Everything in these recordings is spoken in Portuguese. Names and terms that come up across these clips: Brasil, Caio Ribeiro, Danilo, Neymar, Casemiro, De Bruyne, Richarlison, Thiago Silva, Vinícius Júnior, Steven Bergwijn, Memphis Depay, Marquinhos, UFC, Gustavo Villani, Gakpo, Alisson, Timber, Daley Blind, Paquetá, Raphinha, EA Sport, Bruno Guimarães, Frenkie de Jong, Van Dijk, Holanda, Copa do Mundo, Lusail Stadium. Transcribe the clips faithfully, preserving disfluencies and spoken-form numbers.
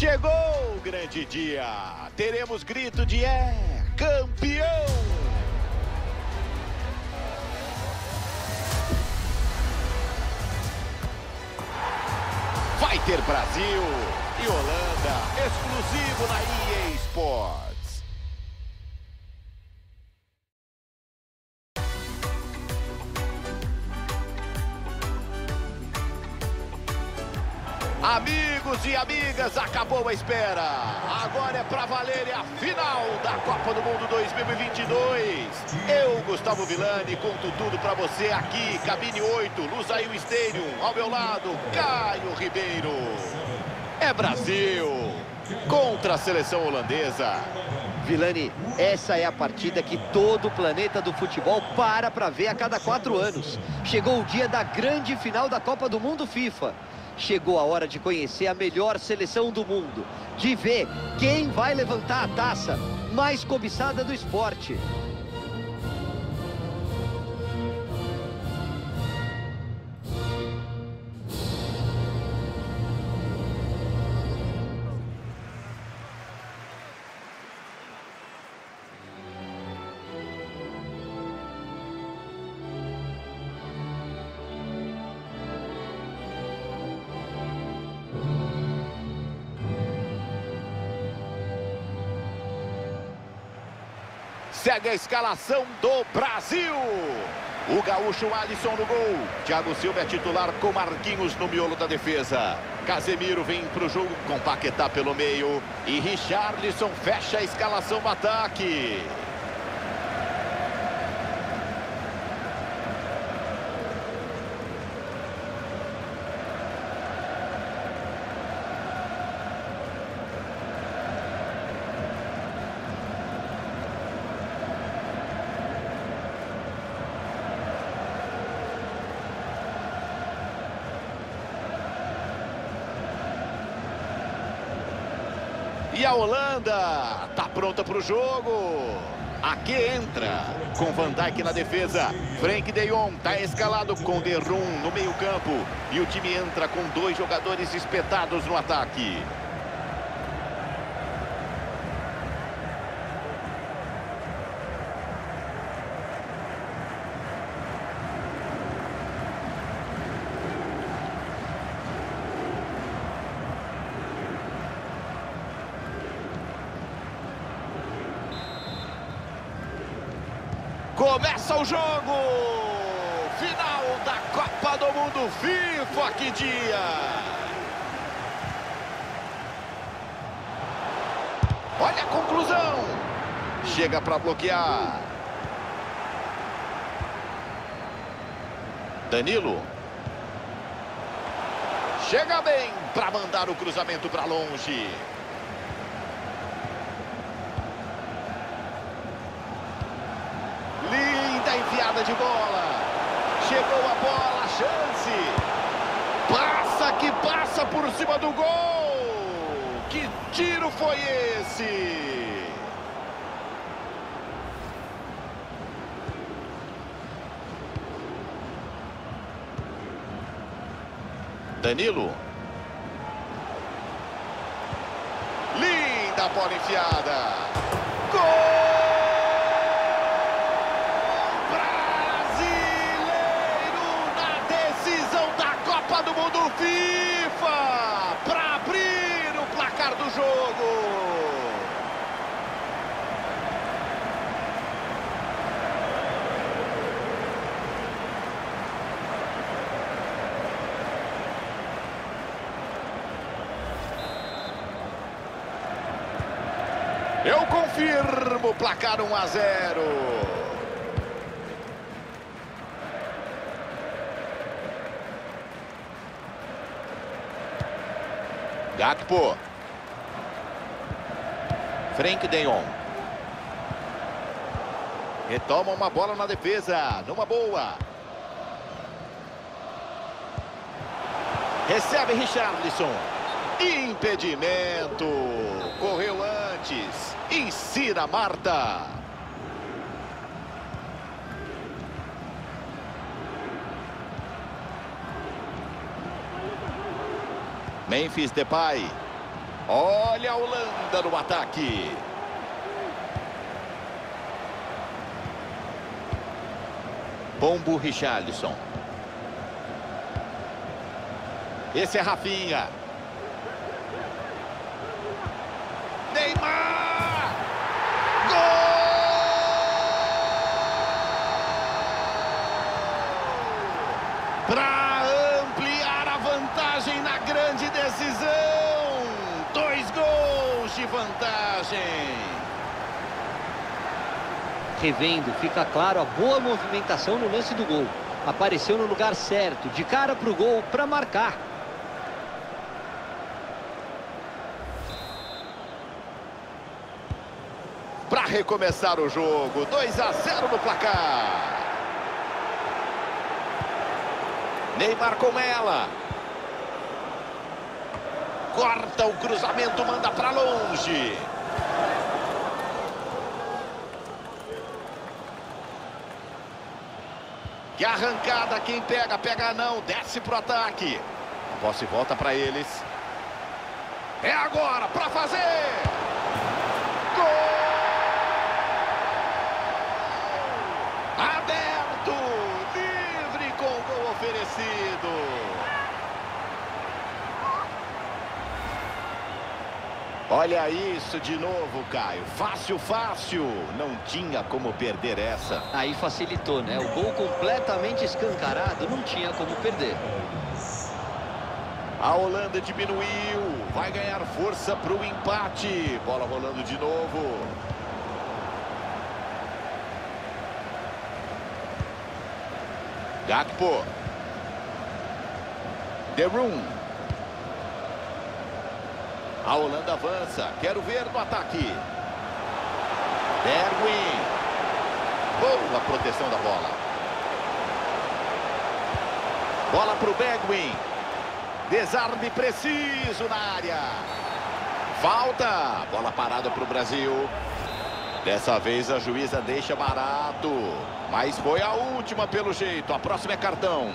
Chegou o grande dia. Teremos grito de é campeão. Vai ter Brasil e Holanda, exclusivo na E A Sport. Amigos e amigas, acabou a espera. Agora é pra valer a final da Copa do Mundo dois mil e vinte e dois. Eu, Gustavo Villani, conto tudo pra você aqui, cabine oito, Lusail Stadium. Ao meu lado, Caio Ribeiro. É Brasil contra a seleção holandesa. Villani, essa é a partida que todo o planeta do futebol para pra ver a cada quatro anos. Chegou o dia da grande final da Copa do Mundo FIFA. Chegou a hora de conhecer a melhor seleção do mundo, de ver quem vai levantar a taça mais cobiçada do esporte. Segue a escalação do Brasil. O gaúcho Alisson no gol. Thiago Silva é titular com Marquinhos no miolo da defesa. Casemiro vem para o jogo com Paquetá pelo meio. E Richarlison fecha a escalação do ataque. E a Holanda tá pronta para o jogo. Aqui entra com Van Dijk na defesa. Frenkie de Jong tá escalado com De Bruyne no meio-campo. E o time entra com dois jogadores espetados no ataque. Começa o jogo! Final da Copa do Mundo FIFA, que dia! Olha a conclusão! Chega para bloquear. Danilo. Chega bem para mandar o cruzamento para longe. De bola, chegou a bola, chance, passa que passa por cima do gol. Que tiro foi esse? Danilo, linda bola enfiada, gol. Do mundo FIFA, para abrir o placar do jogo. Eu confirmo, placar um a zero. Gakpo. Frenkie de Jong. Retoma uma bola na defesa. Numa boa. Recebe Richarlison. Impedimento. Correu antes. Insira Marta. Memphis Depay. Olha a Holanda no ataque. Pombo Richarlison. Esse é Raphinha. Neymar! Gol! Para ampliar a vantagem na grande decisão. Dois gols de vantagem. Revendo, fica claro a boa movimentação no lance do gol. Apareceu no lugar certo, de cara para o gol, para marcar. Para recomeçar o jogo, dois a zero no placar. Neymar com ela. Corta o cruzamento, manda para longe. Que arrancada, quem pega, pega não, desce pro ataque. A posse volta para eles. É agora, para fazer! Gol! Aberto, livre com o gol oferecido. Olha isso de novo, Caio. Fácil, fácil. Não tinha como perder essa. Aí facilitou, né? O gol completamente escancarado. Não tinha como perder. A Holanda diminuiu. Vai ganhar força para o empate. Bola rolando de novo. Gakpo. De Bruyne. A Holanda avança. Quero ver no ataque. Bergwijn. Boa proteção da bola. Bola para o Bergwijn. Desarme preciso na área. Falta. Bola parada para o Brasil. Dessa vez a juíza deixa barato. Mas foi a última pelo jeito. A próxima é cartão.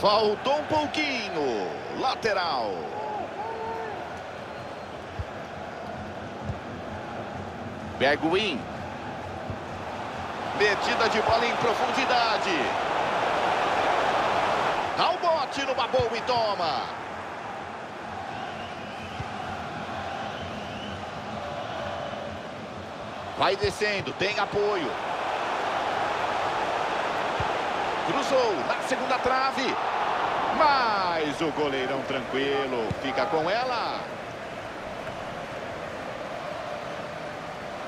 Faltou um pouquinho. Lateral. Bergwijn. Metida de bola em profundidade. Dá o bote no Babou e toma. Vai descendo, tem apoio. Cruzou na segunda trave. Mas o goleirão tranquilo fica com ela.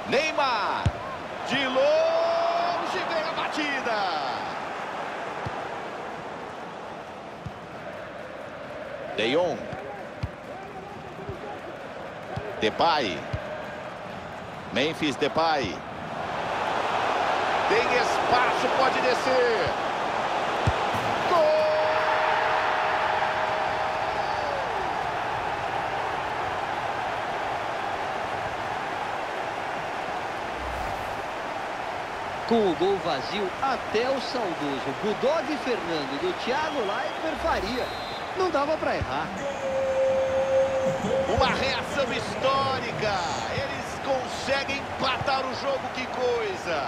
Neymar. De longe vem a batida. De Jong. Depay. Memphis Depay. Tem espaço, pode descer. Com o gol vazio, até o saudoso Budog e Fernando do Thiago Leifert faria. Não dava para errar. Uma reação histórica. Eles conseguem empatar o jogo, que coisa.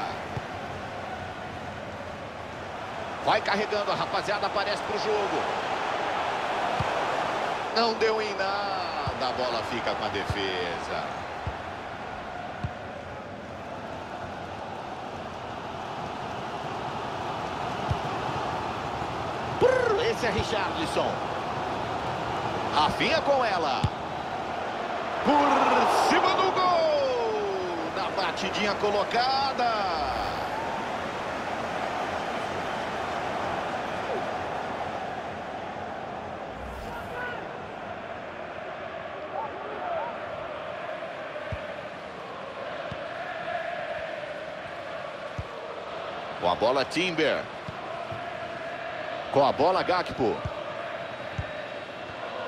Vai carregando, a rapaziada aparece pro jogo. Não deu em nada, a bola fica com a defesa. Esse é Richarlison. Raphinha com ela. Por cima do gol. Na batidinha colocada. Com a bola, Timber. Com a bola, Gakpo.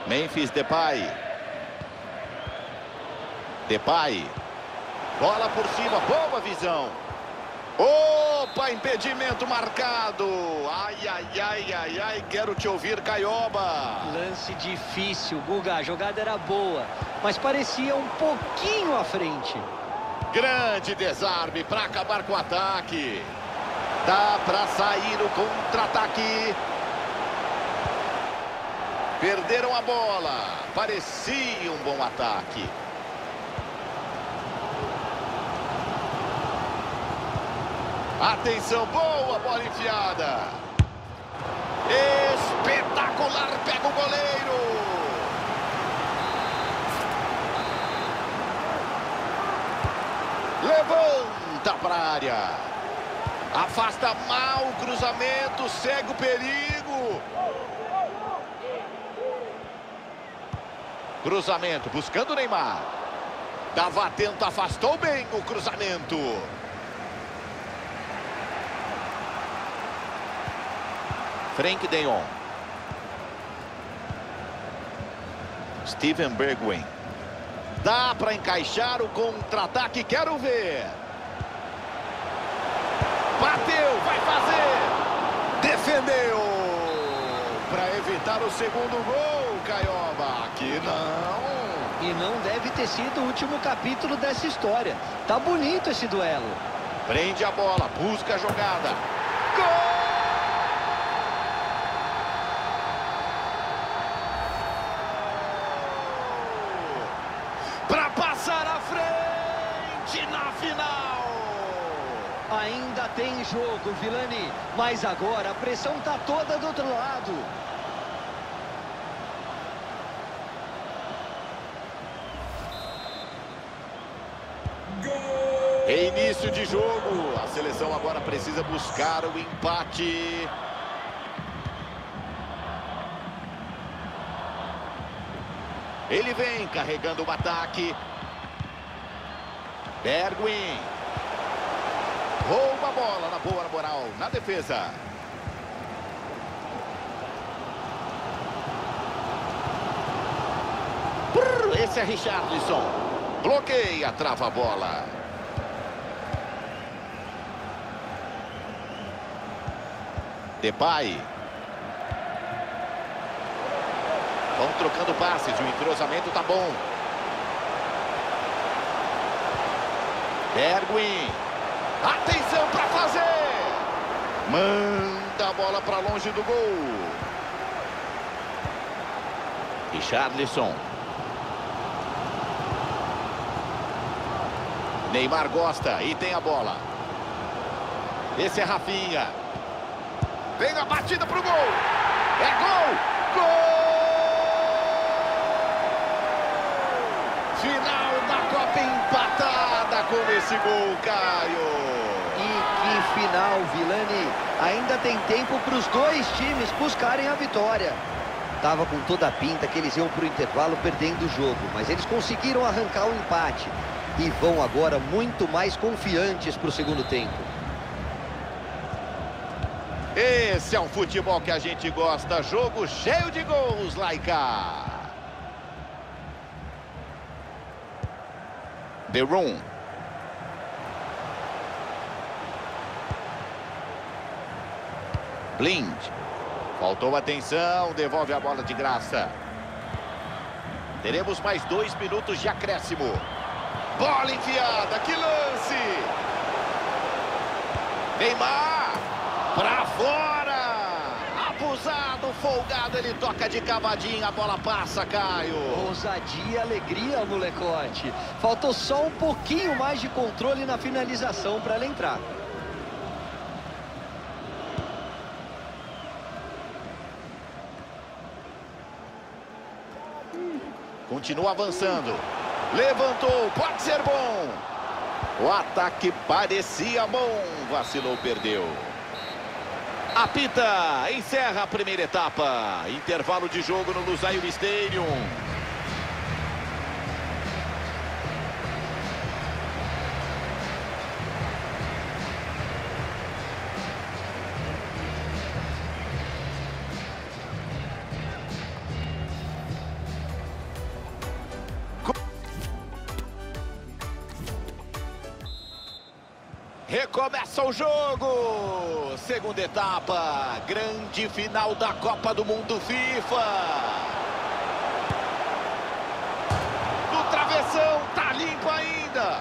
Memphis Depay. Depay. Bola por cima, boa visão. Opa, impedimento marcado. Ai, ai, ai, ai, ai, quero te ouvir, Caioba. Lance difícil, Guga, a jogada era boa, mas parecia um pouquinho à frente. Grande desarme para acabar com o ataque. Dá para sair o contra-ataque. Perderam a bola. Parecia um bom ataque. Atenção, boa bola enfiada. Espetacular, pega o goleiro. Levanta para a área. Afasta mal o cruzamento, segue o perigo. Cruzamento, buscando o Neymar. Estava atento, afastou bem o cruzamento. Frenkie de Jong. Steven Bergwijn. Dá para encaixar o contra-ataque, quero ver. Bateu, vai fazer. Defendeu. Para evitar o segundo gol, Caioba. Aqui não. E não deve ter sido o último capítulo dessa história. Tá bonito esse duelo. Prende a bola, busca a jogada. Gol! Ainda tem jogo, Villani, mas agora a pressão está toda do outro lado. Gol! Reinício de jogo, a seleção agora precisa buscar o empate. Ele vem carregando o ataque. Bergwijn. Rouba a bola na boa moral, na defesa. Esse é Richarlison. Bloqueia, trava a bola. Depay. Vão trocando passes, o entrosamento tá bom. Bergwijn. Atenção para fazer. Manda a bola para longe do gol. Richarlison. Neymar gosta e tem a bola. Esse é Raphinha. Vem a batida pro gol. É gol! Gol! Final da Copa empatada com esse gol, Caio. E final, Villani, ainda tem tempo para os dois times buscarem a vitória. Tava com toda a pinta que eles iam para o intervalo perdendo o jogo, mas eles conseguiram arrancar o empate e vão agora muito mais confiantes para o segundo tempo. Esse é um futebol que a gente gosta, jogo cheio de gols, Laika. De Bruyne. Blind. Faltou atenção, devolve a bola de graça. Teremos mais dois minutos de acréscimo. Bola enfiada, que lance! Neymar, pra fora! Abusado, folgado, ele toca de cavadinha, a bola passa, Caio. Ousadia e alegria, molecote. Faltou só um pouquinho mais de controle na finalização para ela entrar. Continua avançando. Levantou, pode ser bom. O ataque parecia bom. Vacilou, perdeu. Apita, encerra a primeira etapa. Intervalo de jogo no Lusail Stadium. Recomeça o jogo, segunda etapa, grande final da Copa do Mundo FIFA. No travessão, tá limpo ainda.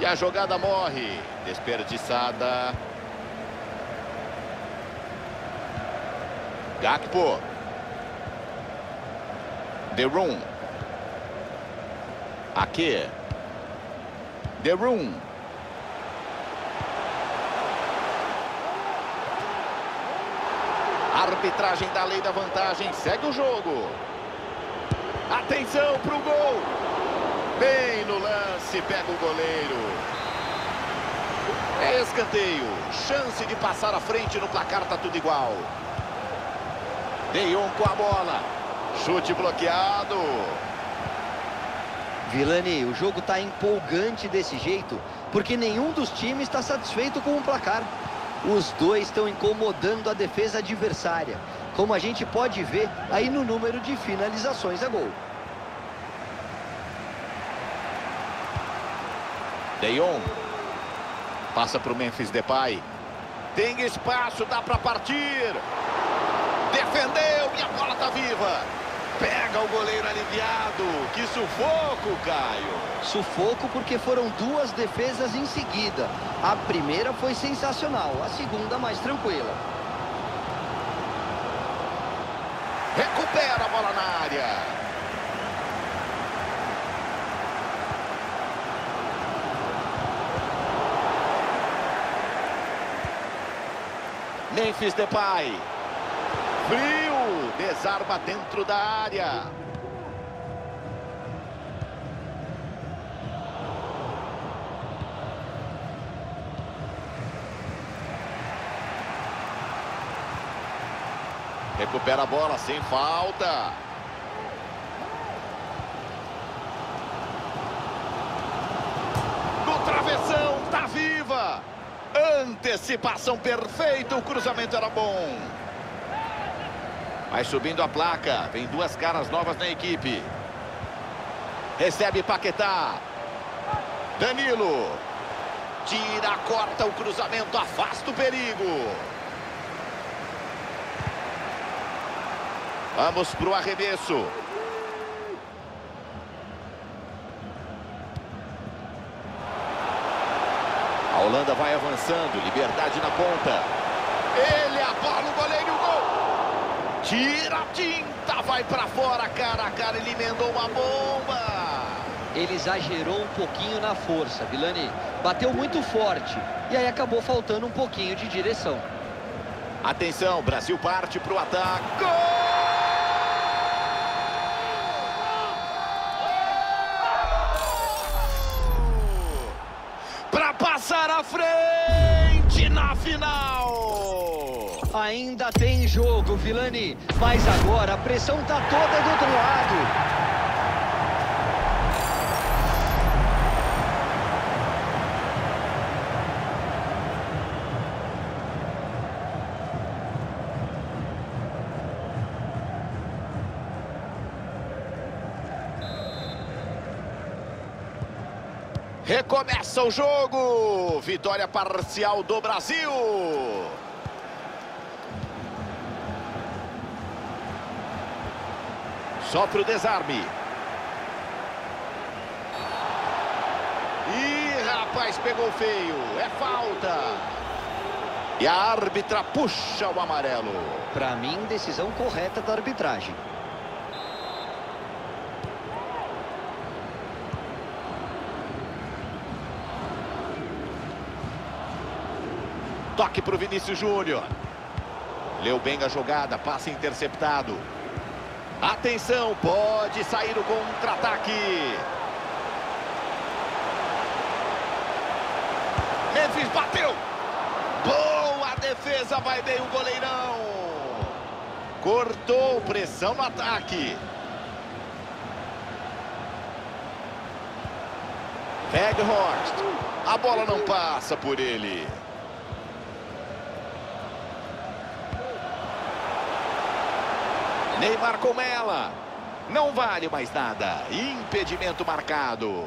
E a jogada morre, desperdiçada. Gakpo. De Bruyne. Aqui. De Bruyne. Arbitragem da lei da vantagem, segue o jogo. Atenção para o gol. Bem no lance, pega o goleiro. É escanteio, chance de passar à frente no placar, tá tudo igual. De Jong com a bola, chute bloqueado. Villani, o jogo tá empolgante desse jeito, porque nenhum dos times está satisfeito com o placar. Os dois estão incomodando a defesa adversária, como a gente pode ver aí no número de finalizações a gol. De Jong passa para o Memphis Depay. Tem espaço, dá para partir. Defendeu e a bola está viva. Pega o goleiro aliviado. Que sufoco, Caio. Sufoco porque foram duas defesas em seguida. A primeira foi sensacional, a segunda mais tranquila. Recupera a bola na área. Memphis Depay. Frio. Desarma dentro da área. Recupera a bola sem falta. No travessão, tá viva. Antecipação perfeita, o cruzamento era bom. Vai subindo a placa, tem duas caras novas na equipe. Recebe Paquetá. Danilo. Tira, corta o cruzamento, afasta o perigo. Vamos pro arremesso. A Holanda vai avançando, liberdade na ponta. Ele abala o goleiro e o gol. Tira a tinta, vai pra fora, cara a cara, ele emendou uma bomba. Ele exagerou um pouquinho na força, Villani. Bateu muito forte e aí acabou faltando um pouquinho de direção. Atenção, Brasil parte pro ataque. Gol! Pra passar à frente na final. Ainda tem jogo, Villani, mas agora a pressão tá toda do outro lado. Recomeça o jogo. Vitória parcial do Brasil. Sofre o desarme. Ih, rapaz, pegou feio. É falta. E a árbitra puxa o amarelo. Para mim, decisão correta da arbitragem. Toque para o Vinícius Júnior. Leu bem a jogada, passe interceptado. Atenção, pode sair o contra-ataque. Memphis bateu. Boa defesa, vai bem o goleirão. Cortou, pressão no ataque. Bergwijn. A bola não passa por ele. Neymar com ela. Não vale mais nada. Impedimento marcado.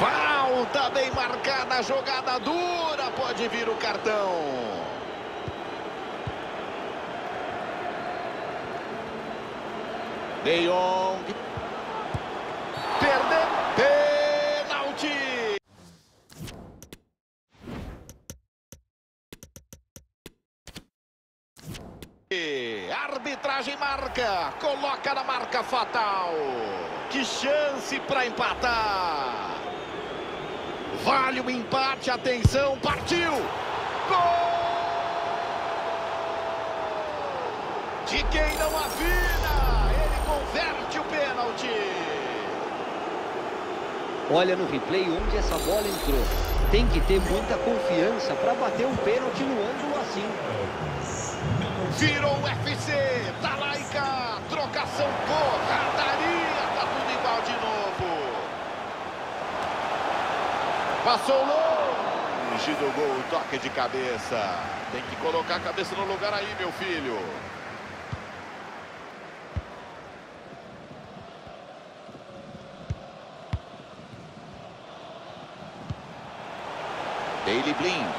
Falta bem marcada, jogada dura, pode vir o cartão. De Jong. Perdeu. Pênalti. Arbitragem marca. Coloca na marca fatal. Que chance para empatar. Vale o empate, atenção, partiu! Gol! De quem não afina, ele converte o pênalti. Olha no replay onde essa bola entrou. Tem que ter muita confiança para bater um pênalti no ângulo assim. Virou o U F C, tá lá e cá, trocação, porradaria, tá tudo igual de novo. Passou longe do gol, um toque de cabeça. Tem que colocar a cabeça no lugar aí, meu filho. Daley Blind.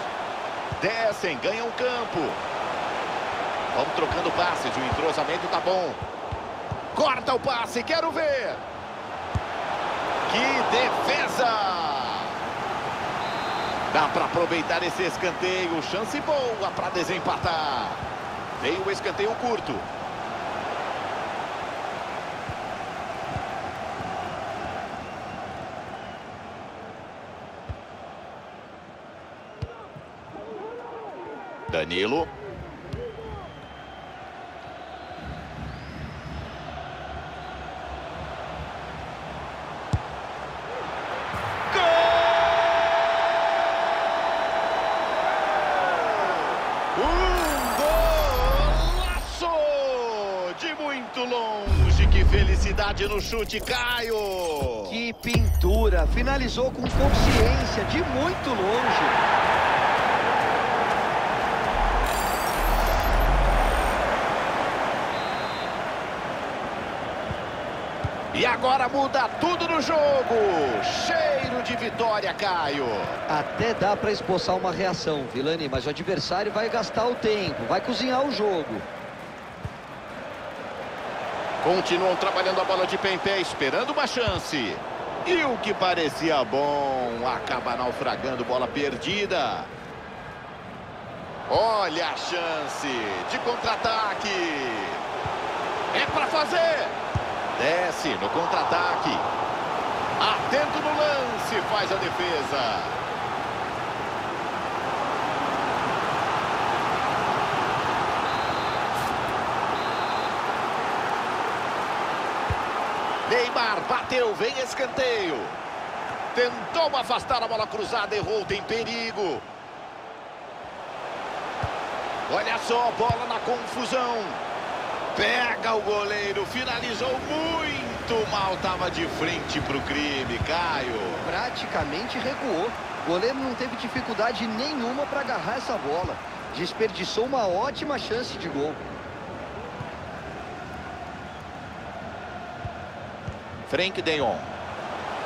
Descem, ganham o campo. Vamos trocando passes, o entrosamento tá bom. Corta o passe, quero ver. Que defesa! Dá para aproveitar esse escanteio. Chance boa para desempatar. Veio o escanteio curto. Danilo. Felicidade no chute, Caio! Que pintura! Finalizou com consciência, de muito longe. E agora muda tudo no jogo! Cheiro de vitória, Caio! Até dá para esboçar uma reação, Villani, mas o adversário vai gastar o tempo, vai cozinhar o jogo. Continuam trabalhando a bola de pé em pé, esperando uma chance. E o que parecia bom acaba naufragando, bola perdida. Olha a chance de contra-ataque. É para fazer. Desce no contra-ataque. Atento no lance, faz a defesa. Neymar bateu, vem escanteio. Tentou afastar a bola cruzada, errou, tem perigo. Olha só, bola na confusão. Pega o goleiro, finalizou muito mal, tava de frente pro crime, Caio. Praticamente recuou. O goleiro não teve dificuldade nenhuma para agarrar essa bola. Desperdiçou uma ótima chance de gol. Frenkie de Jong,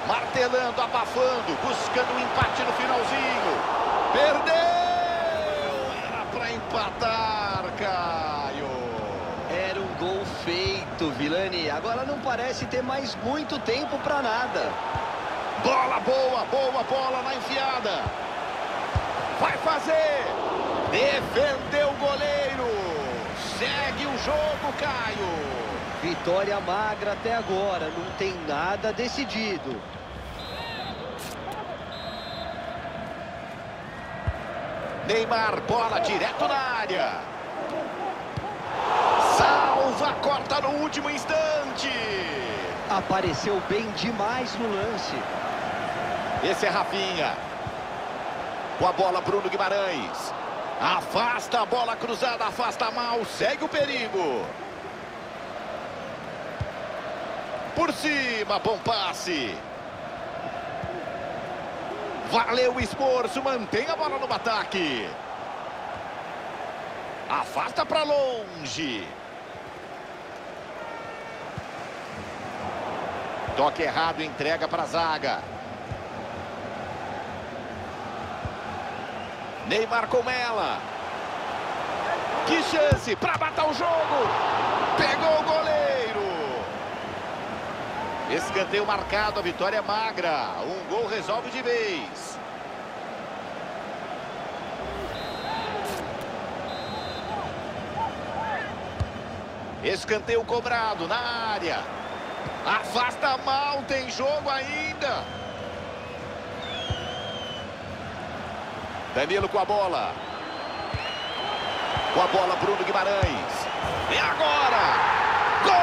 martelando, abafando, buscando um empate no finalzinho. Perdeu! Era para empatar, Caio. Era um gol feito, Villani. Agora não parece ter mais muito tempo para nada. Bola boa, boa bola na enfiada. Vai fazer! Defendeu o goleiro. Segue o jogo, Caio. Vitória magra até agora, não tem nada decidido. Neymar, bola direto na área. Salva, corta no último instante. Apareceu bem demais no lance. Esse é Raphinha. Com a bola, Bruno Guimarães. Afasta a bola cruzada, afasta mal, segue o perigo. Por cima, bom passe. Valeu o esforço, mantém a bola no ataque. Afasta para longe. Toque errado, entrega para a zaga. Neymar com ela. Que chance para matar o jogo. Pegou o goleiro. Escanteio marcado, a vitória é magra. Um gol resolve de vez. Escanteio cobrado na área. Afasta mal, tem jogo ainda. Danilo com a bola. Com a bola, Bruno Guimarães. E agora! Gol!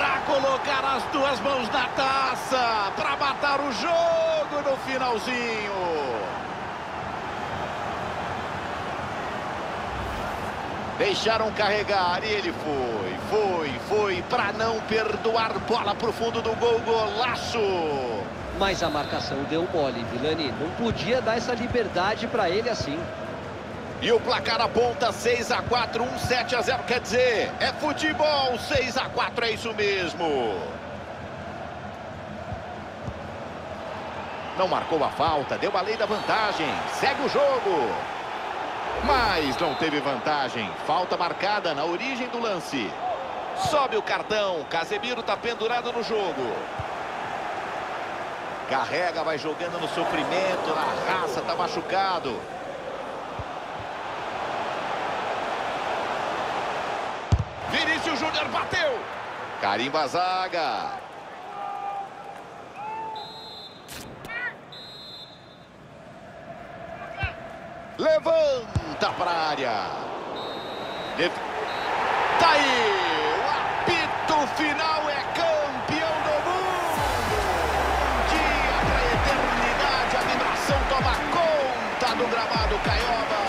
Para colocar as duas mãos na taça. Para matar o jogo no finalzinho. Deixaram carregar e ele foi, foi, foi, para não perdoar, bola para o fundo do gol, golaço! Mas a marcação deu mole, Villani, não podia dar essa liberdade para ele assim. E o placar aponta seis a quatro, um sete a zero, quer dizer, é futebol, seis a quatro, é isso mesmo. Não marcou a falta, deu a lei da vantagem, segue o jogo. Mas não teve vantagem. Falta marcada na origem do lance. Sobe o cartão. Casemiro está pendurado no jogo. Carrega, vai jogando no sofrimento, na raça, está machucado. Vinícius Júnior bateu. Carimba a zaga. Levanta para a área. Def... Tá aí. O apito final é campeão do mundo. Um dia para a eternidade. A vibração toma conta do gramado caioba.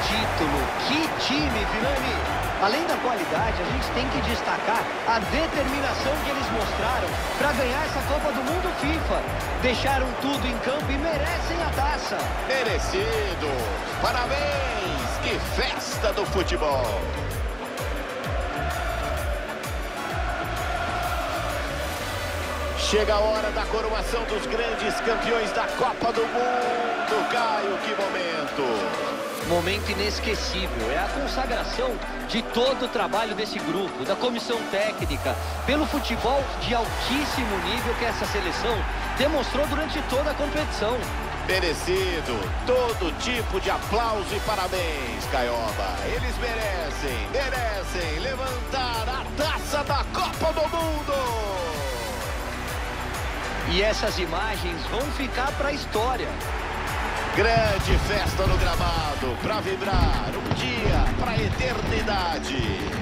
Que título, que time, Villani. Além da qualidade, a gente tem que destacar a determinação que eles mostraram para ganhar essa Copa do Mundo FIFA. Deixaram tudo em campo e merecem a taça. Merecido. Parabéns. Que festa do futebol. Chega a hora da coroação dos grandes campeões da Copa do Mundo. Caio, que momento. Momento inesquecível. É a consagração de todo o trabalho desse grupo, da comissão técnica, pelo futebol de altíssimo nível que essa seleção demonstrou durante toda a competição. Merecido, todo tipo de aplauso e parabéns, caioba. Eles merecem, merecem levantar a taça da Copa do Mundo. E essas imagens vão ficar para a história. Grande festa no gramado, para vibrar um dia, para a eternidade.